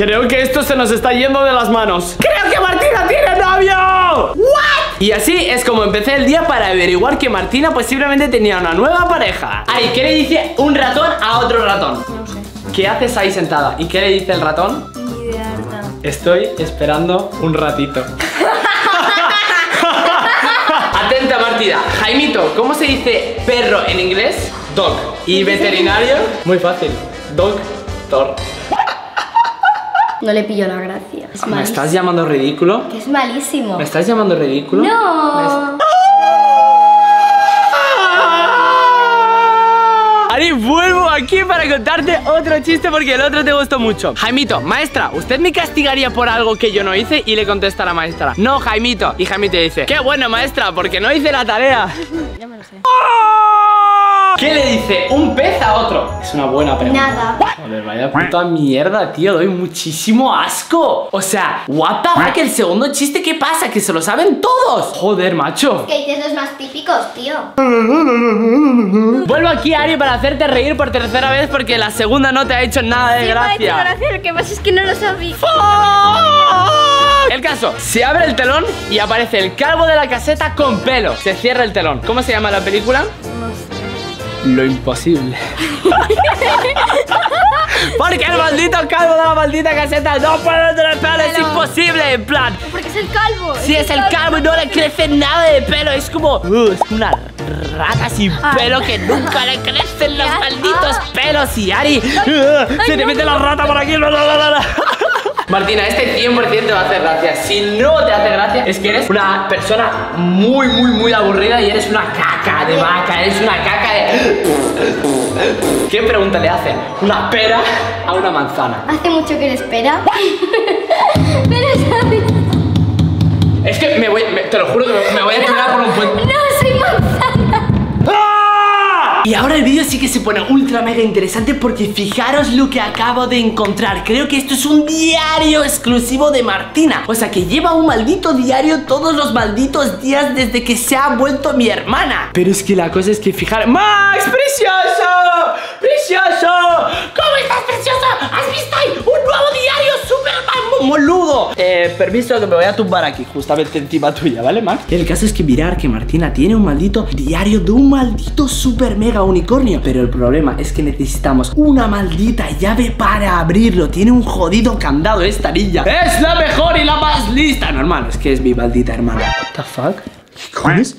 Creo que esto se nos está yendo de las manos. ¡Creo que Martina tiene novio! ¿What? Y así es como empecé el día para averiguar que Martina posiblemente tenía una nueva pareja. Ay, ¿qué le dice un ratón a otro ratón? No sé. ¿Qué haces ahí sentada? ¿Y qué le dice el ratón? Ni idea, no. Estoy esperando un ratito. Atenta, Martina. Jaimito, ¿cómo se dice perro en inglés? Dog. ¿Y veterinario? Muy fácil. Doctor. No le pillo la gracia. Es malísimo. ¿Me estás llamando ridículo? Que es malísimo. ¿Me estás llamando ridículo? No. Ari, vuelvo aquí para contarte otro chiste porque el otro te gustó mucho. Jaimito, maestra, ¿usted me castigaría por algo que yo no hice? Y le contesta a la maestra: no, Jaimito. Y Jaimito dice: qué bueno, maestra, porque no hice la tarea. Ya me lo sé. ¿Qué le dice un pez a otro? Es una buena pregunta. Nada. Joder, vaya puta mierda, tío. Doy muchísimo asco. O sea, what the fuck, el segundo chiste, ¿qué pasa? Que se lo saben todos. Joder, macho. Es que dices los más típicos, tío. Vuelvo aquí, Ari, para hacerte reír por tercera vez porque la segunda no te ha hecho nada de gracia. Sí, me ha hecho gracia, lo que pasa es que no lo sabía. El caso, se abre el telón y aparece el calvo de la caseta con pelo. Se cierra el telón. ¿Cómo se llama la película? Lo imposible. Porque el maldito calvo de la maldita caseta no puede tener pelo, es imposible, en plan. Porque es el calvo. Sí, es el calvo y no le crece nada de pelo. Es como es una rata sin pelo que nunca le crecen los malditos pelos. Y Ari se te mete la rata por aquí. Martina, este 100% te va a hacer gracia. Si no te hace gracia, es que eres una persona muy, muy, muy aburrida y eres una caca de vaca, eres una caca de... ¿Qué pregunta le hacen? ¿Una pera a una manzana? Hace mucho que eres pera. Es que me voy, te lo juro que me voy a tirar por un puente. No, soy manzana. Y ahora el vídeo sí que se pone ultra mega interesante porque fijaros lo que acabo de encontrar. Creo que esto es un diario exclusivo de Martina. O sea que lleva un maldito diario todos los malditos días desde que se ha vuelto mi hermana. Pero es que la cosa es que fijar... ¡Max, precioso! ¡Precioso! ¿Cómo estás, precioso? ¿Has visto ahí un nuevo diario súper moludo? Permiso que me voy a tumbar aquí, justamente encima tuya, ¿vale, Max? El caso es que mirar que Martina tiene un maldito diario de un maldito súper mega unicornio, pero el problema es que necesitamos una maldita llave para abrirlo. Tiene un jodido candado esta niña. Es la mejor y la más lista. No, hermano, es que es mi maldita hermana. What the fuck? ¿Qué es?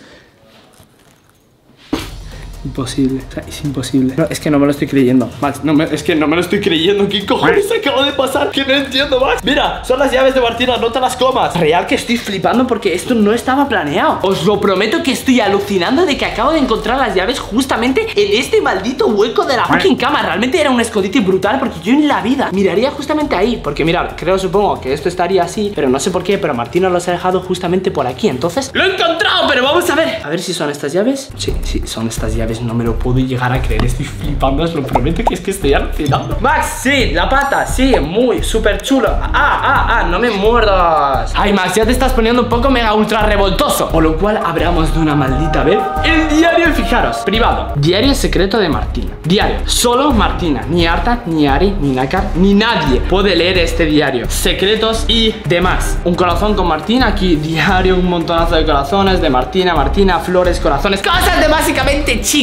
Imposible, o sea, es imposible. No, es que no me lo estoy creyendo, Max. Es que no me lo estoy creyendo. ¿Qué cojones acabo de pasar? Que no entiendo, Max. Mira, son las llaves de Martina, no te las comas. Real que estoy flipando porque esto no estaba planeado. Os lo prometo que estoy alucinando de que acabo de encontrar las llaves justamente en este maldito hueco de la fucking cama. Realmente era un escondite brutal porque yo en la vida miraría justamente ahí. Porque mirad, creo, supongo que esto estaría así, pero no sé por qué, pero Martina los ha dejado justamente por aquí. Entonces, lo he encontrado, pero vamos a ver. A ver si son estas llaves. Sí, sí, son estas llaves. No me lo puedo llegar a creer, estoy flipando, os lo prometo que es que estoy alucinando. Max, sí, la pata, sí, muy, súper chulo. No me muerdas. Ay, Max, ya te estás poniendo un poco mega ultra revoltoso. Por lo cual, abramos de una maldita vez el diario, fijaros. Privado, diario secreto de Martina. Diario, solo Martina, ni Arta, ni Ari, ni Nakar, ni nadie puede leer este diario. Secretos y demás. Un corazón con Martina, aquí diario, un montonazo de corazones de Martina, flores, corazones, cosas de básicamente chicas.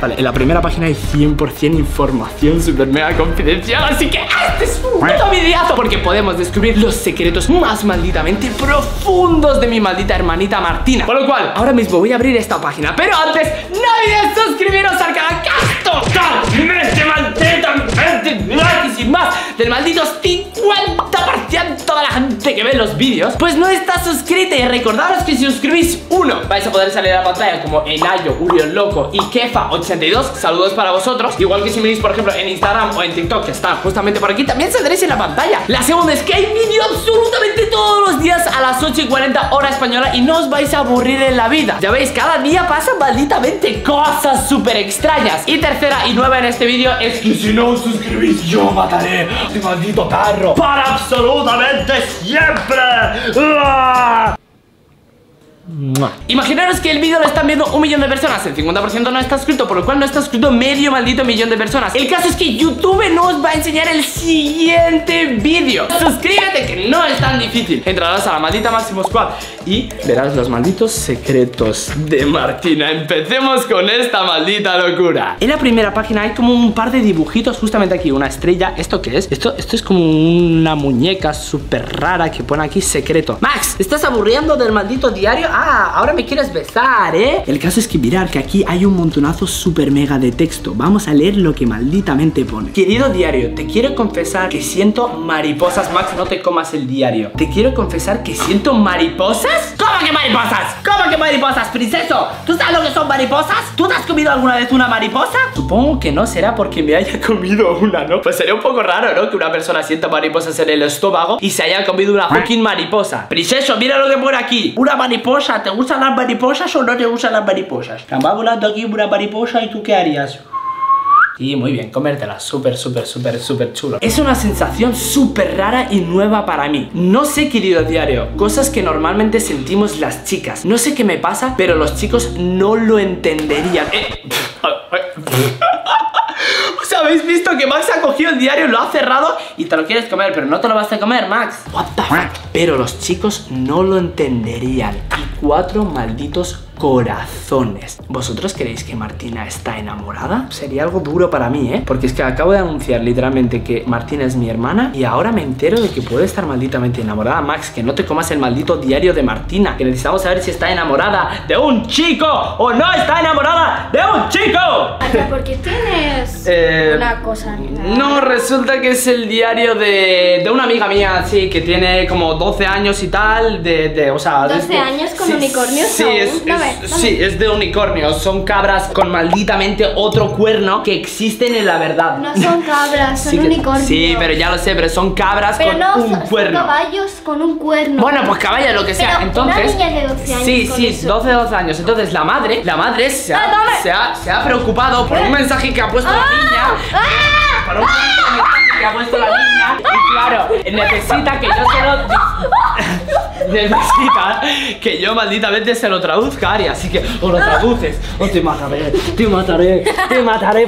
Vale, en la primera página hay 100% información super mega confidencial, así que este es un puto videazo porque podemos descubrir los secretos más malditamente profundos de mi maldita hermanita Martina. Por lo cual, ahora mismo voy a abrir esta página, pero antes, no olvides suscribiros al canal, tocarme este maldito gratis y más del maldito 50% de la gente que ve los vídeos pues no está suscrita. Y recordaros que si suscribís uno vais a poder salir a la pantalla como Enayo, Uriol Loco y Kefa82. Saludos para vosotros. Igual que si venís por ejemplo en Instagram o en TikTok, que están justamente por aquí, también saldréis en la pantalla. La segunda es que hay vídeo absolutamente todos los días a las 8:40 hora española y no os vais a aburrir en la vida. Ya veis, cada día pasan malditamente cosas súper extrañas. Y tercera y nueva en este vídeo es que si no os suscribís yo mataré a este maldito perro para absolutamente siempre. Imaginaros que el vídeo lo están viendo 1 millón de personas. El 50% no está suscrito, por lo cual no está suscrito medio maldito millón de personas. El caso es que YouTube nos va a enseñar el siguiente vídeo. Suscríbete, que no es tan difícil. Entrarás a la maldita Máximo Squad y verás los malditos secretos de Martina. Empecemos con esta maldita locura. En la primera página hay como un par de dibujitos justamente aquí. Una estrella, ¿esto qué es? Esto es como una muñeca súper rara que pone aquí secreto. Max, ¿estás aburriendo del maldito diario? Ah, ahora me quieres besar, ¿eh? El caso es que mirar que aquí hay un montonazo super mega de texto. Vamos a leer lo que malditamente pone. Querido diario, te quiero confesar que siento mariposas. Max, no te comas el diario. Te quiero confesar que siento mariposas. ¿Cómo que mariposas? ¿Cómo que mariposas, princeso? ¿Tú sabes lo que son mariposas? ¿Tú te has comido alguna vez una mariposa? Supongo que no será porque me haya comido una, ¿no? Pues sería un poco raro, ¿no? Que una persona sienta mariposas en el estómago y se haya comido una fucking mariposa. Princeso, mira lo que pone aquí. Una mariposa. ¿Te gustan las mariposas o no te gustan las mariposas? Estaba volando aquí una mariposa y tú ¿qué harías? Y muy bien, comértela, súper chulo. Es una sensación súper rara y nueva para mí. No sé, querido diario, cosas que normalmente sentimos las chicas. No sé qué me pasa, pero los chicos no lo entenderían. ¿Os habéis visto que Max ha cogido el diario, lo ha cerrado y te lo quieres comer, pero no te lo vas a comer, Max? What the fuck? Pero los chicos no lo entenderían. Y 4 malditos corazones. ¿Vosotros creéis que Martina está enamorada? Sería algo duro para mí, ¿eh? Porque es que acabo de anunciar literalmente que Martina es mi hermana y ahora me entero de que puede estar malditamente enamorada. Max, que no te comas el maldito diario de Martina, que necesitamos saber si está enamorada de un chico o no está enamorada de un chico. Hasta porque tienes una cosa. No, resulta que es el diario de una amiga mía, sí, que tiene como 12 años y tal, o sea, 12 de, años con sí, unicornios. Sí, sí, es de unicornios. Son cabras con malditamente otro cuerno que existen en la verdad. No son cabras, son sí, unicornios. Sí, pero ya lo sé, pero son cabras pero con no, un cuerno. Son caballos con un cuerno. Bueno, pues caballos, lo que sea. Pero entonces, una niña de 12 años. Sí, sí, eso. 12 o 12 años. Entonces la madre se ha preocupado por un mensaje que ha puesto la niña. Por un mensaje que ha puesto la niña. Y claro, necesita que yo se lo... necesita que yo malditamente se lo traduzca a Ari, así que o lo traduces o te mataré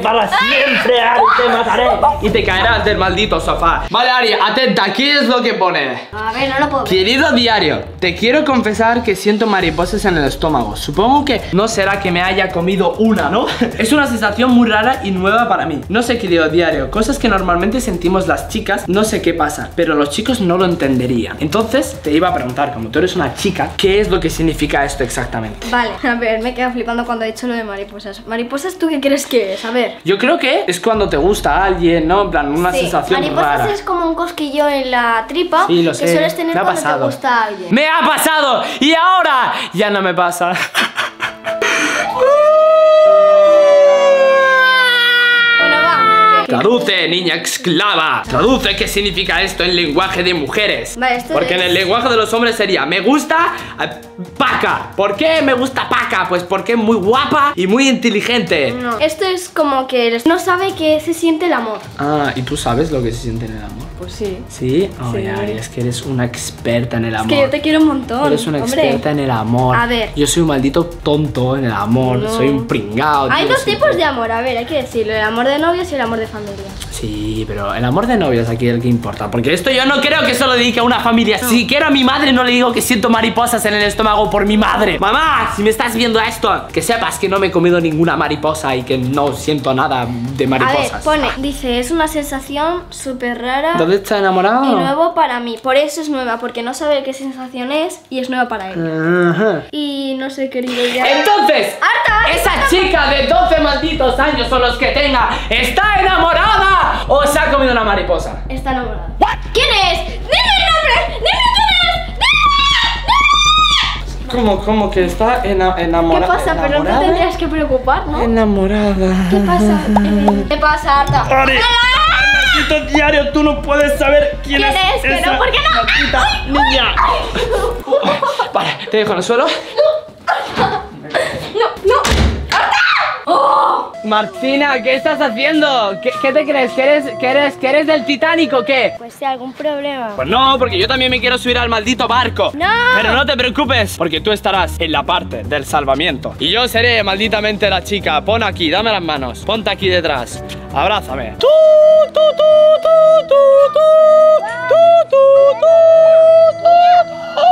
para siempre, Ari, te mataré y te caerás del maldito sofá. Vale, Ari, atenta, aquí es lo que pone. A ver, no lo puedo ver. Querido diario, te quiero confesar que siento mariposas en el estómago. Supongo que no será que me haya comido una, ¿no? Es una sensación muy rara y nueva para mí. No sé, querido diario, cosas que normalmente sentimos las chicas, no sé qué pasa, pero los chicos no lo entenderían. Entonces te iba a preguntar, como tú eres una chica, ¿qué es lo que significa esto exactamente? Vale, a ver, me queda flipando cuando he dicho lo de mariposas. ¿Mariposas tú qué crees que es? A ver. Yo creo que es cuando te gusta a alguien, ¿no? En plan, una sensación mariposas rara. Mariposas es como un cosquillo en la tripa. Sí, lo sé. Que sueles tener cuando te gusta a alguien. ¡Me ha pasado! ¡Y ahora! Ya no me pasa. Traduce, niña esclava. Traduce qué significa esto en lenguaje de mujeres. Vale, porque en el lenguaje de los hombres sería me gusta Paca. ¿Por qué me gusta Paca? Pues porque es muy guapa y muy inteligente. No, esto es como que no sabe que se siente el amor. Ah, ¿y tú sabes lo que se siente en el amor? Pues sí. ¿Sí? Oh, sí. Ari, es que eres una experta en el amor. Es que yo te quiero un montón. Eres una experta en el amor. A ver. Yo soy un maldito tonto en el amor. No. Soy un pringao. Hay dos tipos de amor, a ver, hay que decirlo. El amor de novios y el amor de familia. Sí, pero el amor de novios aquí es el que importa. Porque esto yo no creo que solo dedique a una familia. No. Si quiero a mi madre no le digo que siento mariposas en el estómago por mi madre. Mamá, si me estás viendo esto, que sepas que no me he comido ninguna mariposa y que no siento nada de mariposas. A ver, pone, dice, es una sensación súper rara. ¿Dónde está enamorado? Y nuevo para mí, por eso es nueva, porque no sabe qué sensación es y es nueva para él. Y no sé, querido ya. Entonces, esa chica de 12 malditos años o los que tenga, está enamorada. ¿O se ha comido una mariposa? Está enamorada. ¿Quién es? ¡Dime el nombre! ¡Dime quién es! ¡Dime! ¿Cómo que está enamorada? ¿Qué pasa? ¿Enamorada? Pero no tendrías que preocupar, ¿no? Enamorada. ¿Qué pasa? ¿Qué pasa, Arta? ¡Ari! ¡Maldito diario! Tú no puedes saber quién es esa. ¿Pero por qué no? ¡Maldita niña! Vale, te dejo en el suelo. No, no, no. ¡Arta! ¡Oh! Martina, ¿qué estás haciendo? ¿Qué te crees? ¿Que eres del Titanic o qué? Pues si algún problema. Pues no, porque yo también me quiero subir al maldito barco. ¡No! Pero no te preocupes, porque tú estarás en la parte del salvamiento y yo seré malditamente la chica. Pon aquí, dame las manos, ponte aquí detrás, abrázame. ¡Tú, tú, tú, tú, tú, tú, tú, tú, tú, tú!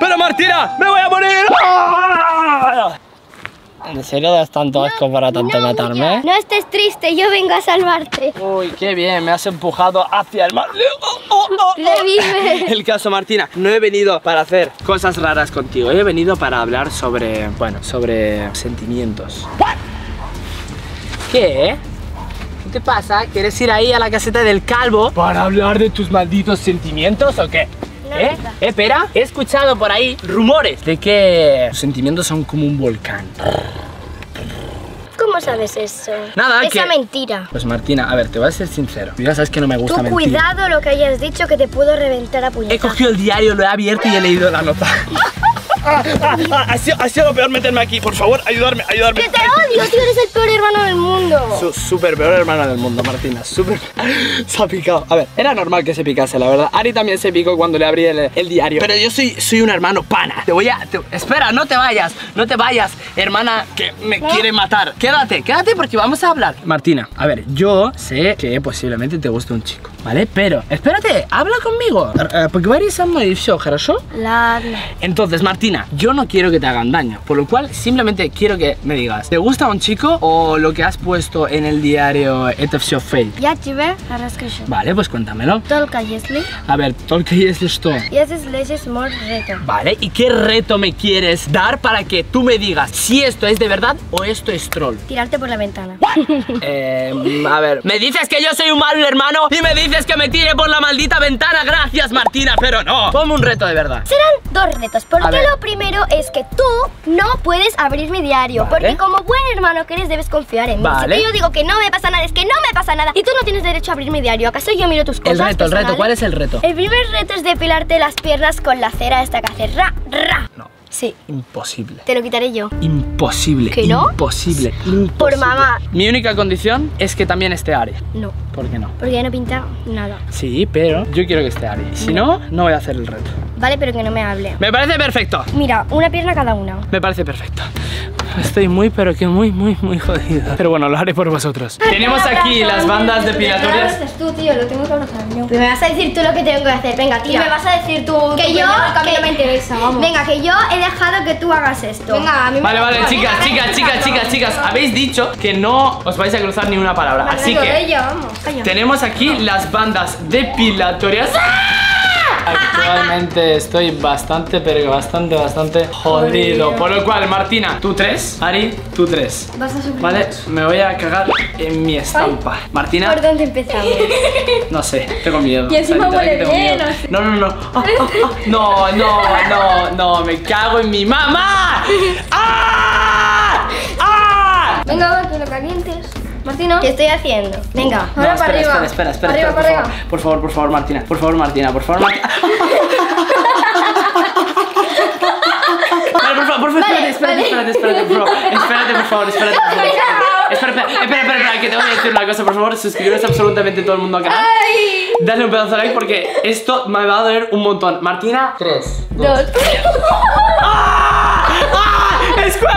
¡Pero Martina, me voy a morir! ¡Ah! ¿En serio das tanto asco para tanto matarme? No estés triste, yo vengo a salvarte. Uy, qué bien, me has empujado hacia el mar. El caso, Martina, no he venido para hacer cosas raras contigo. He venido para hablar sobre, bueno, sobre sentimientos. ¿Qué? ¿Qué te pasa? ¿Quieres ir ahí a la caseta del Calvo para hablar de tus malditos sentimientos o qué? ¿Eh? Espera, he escuchado por ahí rumores de que los sentimientos son como un volcán. ¿Cómo sabes eso? Nada, esa mentira. Pues Martina, a ver, te voy a ser sincero. Ya sabes que no me gusta mentir. Tú cuidado lo que hayas dicho, que te puedo reventar a puñetazos. He cogido el diario, lo he abierto y he leído la nota. Ha sido lo peor meterme aquí. Por favor, ayudarme, ayudarme. ¡Que te odio! Tío, eres el peor hermano del mundo. Súper peor hermano del mundo, Martina. Súper... Se ha picado. A ver, era normal que se picase, la verdad. Ari también se picó cuando le abrí el diario. Pero yo soy un hermano pana. Te voy a... Espera, no te vayas. No te vayas, hermana, que me quiere matar. Quédate, quédate porque vamos a hablar. Martina, a ver, yo sé que posiblemente te guste un chico, ¿vale? Pero, espérate, habla conmigo. Porque varios han dicho, ¿Jarasho? Entonces, Martina, yo no quiero que te hagan daño, por lo cual simplemente quiero que me digas, ¿te gusta un chico o lo que has puesto en el diario etafsio fake? Ya te ve, ahora escucho. Vale, pues cuéntamelo. A ver, ¿только если что? Vale, ¿y qué reto me quieres dar para que tú me digas si esto es de verdad o esto es troll? Tirarte por la ventana. A ver, me dices que yo soy un mal hermano y me dices que me tire por la maldita ventana. Gracias, Martina, pero no. Ponme un reto de verdad. Serán dos retos, porque lo primero es que tú no puedes abrir mi diario, porque como buen hermano que eres debes confiar en mí. Si yo digo que no me pasa nada, es que no me pasa nada, y tú no tienes derecho a abrir mi diario. ¿Acaso yo miro tus cosas? El reto, ¿cuál es el reto? El primer reto es depilarte las piernas con la cera esta que hace ra, ra. No. Sí. Imposible. Te lo quitaré yo. Imposible. ¿Que no? Imposible. Imposible. Por mamá. Mi única condición es que también esté Ari. No. ¿Por qué no? Porque ya no pinta nada. Sí, pero yo quiero que esté Ari. Si no, no voy a hacer el reto. Vale, pero que no me hable. Me parece perfecto. Mira, una pierna cada una. Me parece perfecto. Estoy muy, pero que muy jodida. Pero bueno, lo haré por vosotros. Tenemos aquí las bandas depilatorias. Tú, tío, lo tengo que abrazar yo. Me vas a decir tú lo que tengo que hacer. Venga, tira. Y me vas a decir tú que yo... Que no me interesa, vamos. Venga, que yo he dejado que tú hagas esto. Venga, a mí me... Vale, chicas. Habéis dicho que no os vais a cruzar ni una palabra. Así que... Tenemos aquí las bandas depilatorias. Actualmente estoy bastante, pero bastante jodido. Por lo cual, Martina, tú 3, Ari, tú 3. Vas a sufrir. Vale, me voy a cagar en mi estampa. Ay, Martina, ¿por dónde empezamos? No sé, tengo miedo. Y encima huele bien. No. No, me cago en mi mamá. Venga, que lo calientes. Martina, ¿qué estoy haciendo? Venga, ahora para arriba. Espera, arriba, para arriba. Por favor, Martina. Por favor, Martina. Vale, espérate, por favor, que te voy a decir una cosa. Por favor, suscribiros absolutamente todo el mundo al canal. Dale un pedazo de like porque esto me va a doler un montón. Martina, 3, 2. ¡Escuece!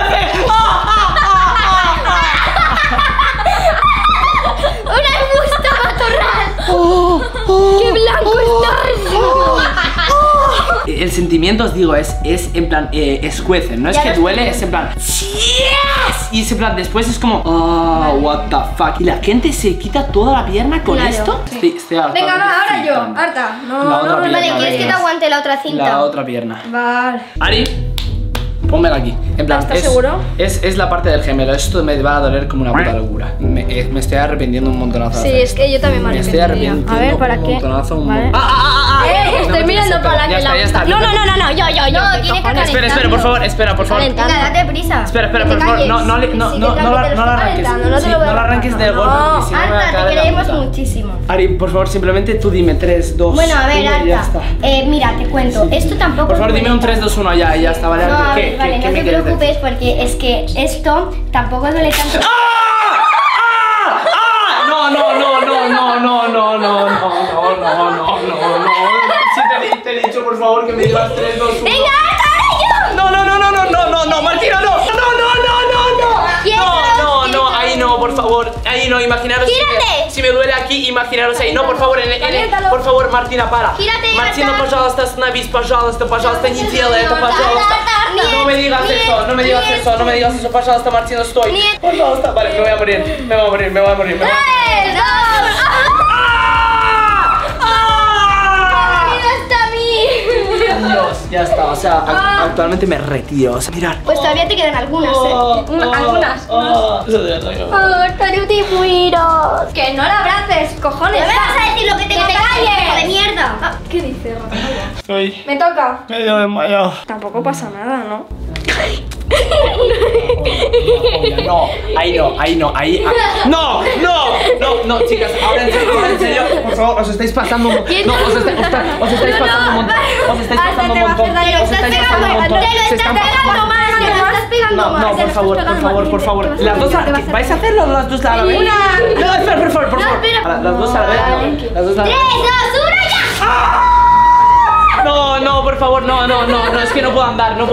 ¡Qué blanco estás! El sentimiento, os digo, es en plan escuece, no es que duele, es en plan yes. Y es en plan, después es como what the fuck. Y la gente se quita toda la pierna con esto. Estoy harta. Venga, va, ahora yo, harta. No, vale, ¿quieres que te aguante la otra cinta? La otra pierna. Vale. Ari, pónmela aquí, en plan, ¿estás seguro? Es la parte del gemelo, esto me va a doler como una puta locura. Me estoy arrepintiendo un montonazo. Sí, es que yo también me arrepiento. A ver, ¿para qué? Un montonazo, un montonazo. Estoy mirando para la que la... No, yo. Espera, por favor, por favor. Venga, date prisa. Espera, por favor. No la arranques. No la arranques de golpe. Arta, te queremos muchísimo. Ari, por favor, simplemente tú dime 3, 2, 1 bueno, a ver, Arta, mira, te cuento. Esto tampoco... Por favor, dime un 3, 2, 1 ya, ya está, ¿vale? No, vale, no te preocupes porque es que esto tampoco duele tanto. No, te he dicho por favor que me digas 3, 2, 1. Venga, Arta, no, Martina, no, ahí no, por favor, ahí no, imaginaros si me duele aquí, imaginaros ahí, no, por favor, por favor, Martina, para. Martina, пожалуйста, остановись, пожалуйста, не делай это, пожалуйста. No me digas eso, пожалуйста, Martina, estoy. Пожалуйста, vale, me voy a morir. 3, 2, 1. Dios, ya está, o sea, actualmente me retiro, o sea, mirad. Pues todavía te quedan algunas, algunas. Pero te muero. Que no la abraces, cojones. No me vas a decir lo que tengo que hacer, hijo de mierda. ¿Qué dices, Rafael? Me toca. Medio desmayado. Tampoco pasa nada, ¿no? No, ahí no. No, chicas, ahora en serio, por favor, os estáis pasando un montón. No, os estáis pasando un montón. Te lo estás pegando mal. No, por favor. Las dos, ¿vais a hacerlo las dos a la vez? No, espera, por favor. Las dos a la vez. 3, 2, 1, ya. No, por favor, no, es que no puedo andar. No,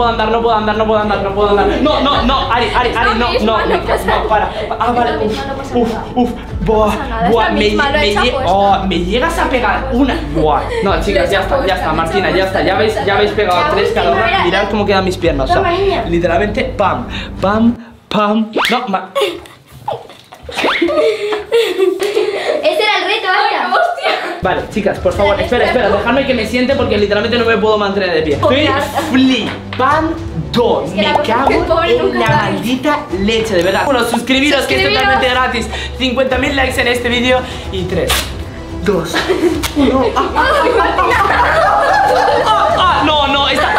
Ari, no, para. Ah, vale, uf, buah, me llegas a pegar una. Buah, no, chicas, ya está, Martina, ya habéis pegado 3 cada una. Mirad cómo quedan mis piernas, o sea, literalmente, pam. No, ese era el reto, Arta. Vale, chicas, por favor, espera, dejadme que me siente porque literalmente no me puedo mantener de pie. Estoy flipando, me cago en la maldita leche, de verdad. Bueno, suscribiros que es totalmente gratis. 50.000 likes en este vídeo y 3, 2, 1. No, esta... No.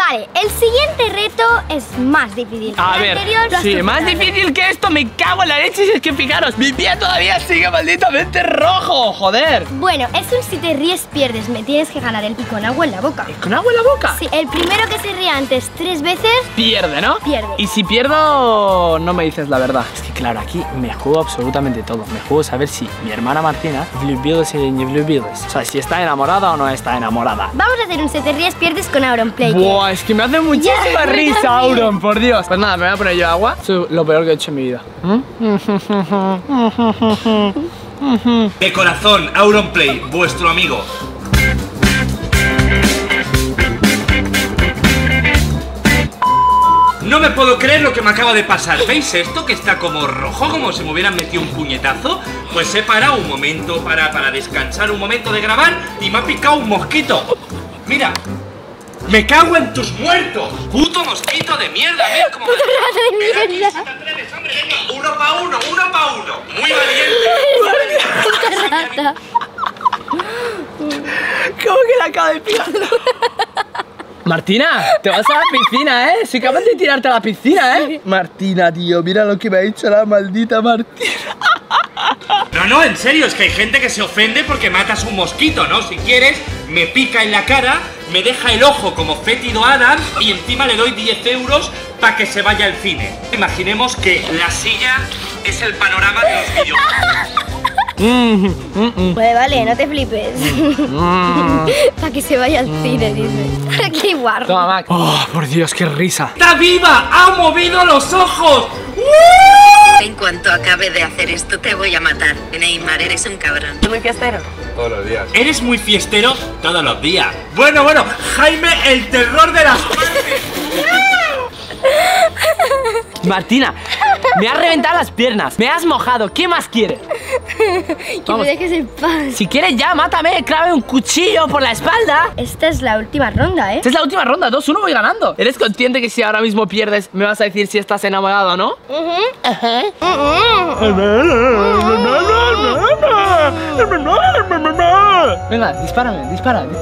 Vale, el siguiente reto es más difícil. A ver, sí, más difícil que esto, me cago en la leche. Si es que fijaros, mi pie todavía sigue malditamente rojo, joder. Bueno, es un si te ríes pierdes, me tienes que ganar el y con agua en la boca. ¿Con agua en la boca? Sí, el primero que se ría antes 3 veces pierde, ¿no? Pierde. Y si pierdo, no me dices la verdad. Es que claro, aquí me juego absolutamente todo. Me juego saber si mi hermana Martina влюбилась или не влюбилась. O sea, si está enamorada o no está enamorada. Vamos a hacer un si te ríes pierdes con Auron Play. Buah, es que me hace muchísima risa, Auron, por Dios. Pues nada, me voy a poner yo agua. Eso es lo peor que he hecho en mi vida. De corazón, Auron Play, vuestro amigo. No me puedo creer lo que me acaba de pasar. ¿Veis esto? Que está como rojo, como si me hubieran metido un puñetazo. Pues he parado un momento para descansar un momento de grabar y me ha picado un mosquito. Mira. ¡Me cago en tus muertos! ¡Puto mosquito de mierda! ¡Mira cómo me... mierda! ¡Uno pa' uno! ¡Muy valiente! ¿Cómo que la acabo de picar? Martina, te vas a la piscina, ¿eh? Soy capaz de tirarte a la piscina, ¿eh? Martina, tío, mira lo que me ha hecho la maldita Martina. No, en serio, es que hay gente que se ofende porque matas un mosquito, ¿no? Si quieres, me pica en la cara, me deja el ojo como fétido Adam y encima le doy 10 euros para que se vaya al cine. Imaginemos que la silla es el panorama de los videojuegos. Pues vale, no te flipes. Para que se vaya al cine, dices. ¡Qué guarro! Toma, Mac. ¡Oh, por Dios, qué risa! ¡Está viva! ¡Ha movido los ojos! En cuanto acabe de hacer esto te voy a matar. Neymar, eres un cabrón. Muy fiestero. Todos los días. Eres muy fiestero todos los días. Bueno, Jaime, el terror de las partes. Martina, me has reventado las piernas. Me has mojado. ¿Qué más quieres? Que me dejes en paz. Si quieres ya, mátame, clave un cuchillo por la espalda. Esta es la última ronda, ¿eh? Esta es la última ronda, 2-1 voy ganando. ¿Eres consciente que si ahora mismo pierdes me vas a decir si estás enamorado o no? Venga, dispárame, dispárame.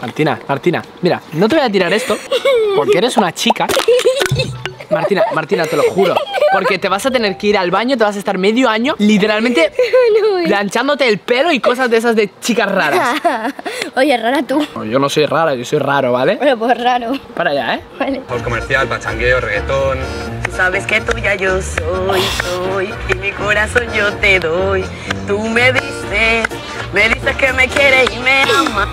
Martina, Martina, mira, no te voy a tirar esto porque eres una chica. Martina, Martina, te lo juro. Porque te vas a tener que ir al baño, te vas a estar medio año literalmente planchándote el pelo y cosas de esas de chicas raras. Oye, rara tú. No, yo no soy rara, yo soy raro, ¿vale? Bueno, pues raro. Para allá, ¿eh? Vale. Pues comercial, pachangueo, reggaetón. Sabes que tú ya yo soy, y mi corazón yo te doy. Tú me dices que me quieres y me amas.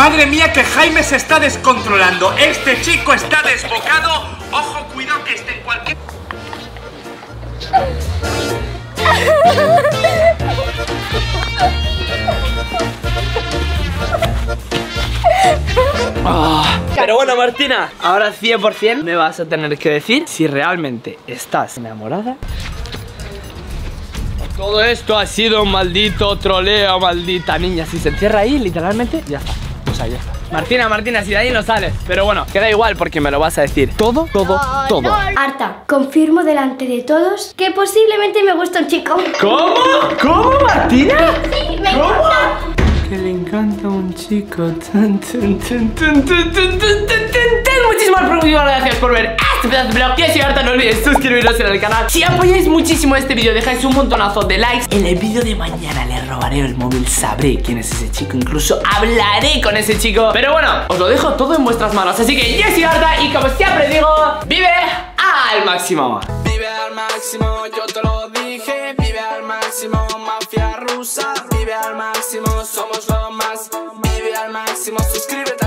Madre mía, que Jaime se está descontrolando. Este chico está desbocado. Ojo, cuidado, que esté en cualquier... Oh. Pero bueno, Martina, ahora 100% me vas a tener que decir si realmente estás enamorada. Todo esto ha sido un maldito troleo, maldita niña. Si se encierra ahí, literalmente, ya está. Ya está. Martina, Martina, si de ahí no sales. Pero bueno, queda igual porque me lo vas a decir. Todo, todo, no, todo no. Arta, confirmo delante de todos que posiblemente me gusta un chico. ¿Cómo? ¿Cómo, Martina? Sí, me encanta. Que le encanta un chico. Muchísimas gracias por ver este pedazo de vlog. Y si ahorita no olvides suscribiros en el canal. Si apoyáis muchísimo este vídeo, dejáis un montonazo de likes. En el vídeo de mañana le robaré el móvil, sabré quién es ese chico, incluso hablaré con ese chico. Pero bueno, os lo dejo todo en vuestras manos. Así que yo soy Arta y como siempre digo, vive al máximo. Vive al máximo, yo te lo dije. Vive al máximo, mafia rusa. Vive al máximo, somos lo más. Vive al máximo, suscríbete.